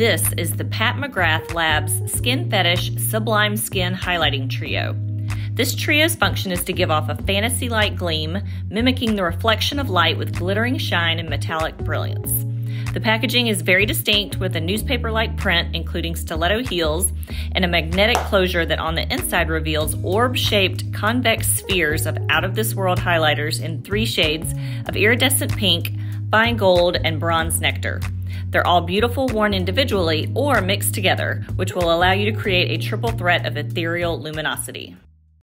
This is the Pat McGrath Labs Skin Fetish Sublime Skin Highlighting Trio. This trio's function is to give off a fantasy-like gleam, mimicking the reflection of light with glittering shine and metallic brilliance. The packaging is very distinct, with a newspaper-like print including stiletto heels and a magnetic closure that on the inside reveals orb-shaped convex spheres of out-of-this-world highlighters in three shades of iridescent pink, fine gold, and bronze nectar. They're all beautiful worn individually or mixed together, which will allow you to create a triple threat of ethereal luminosity.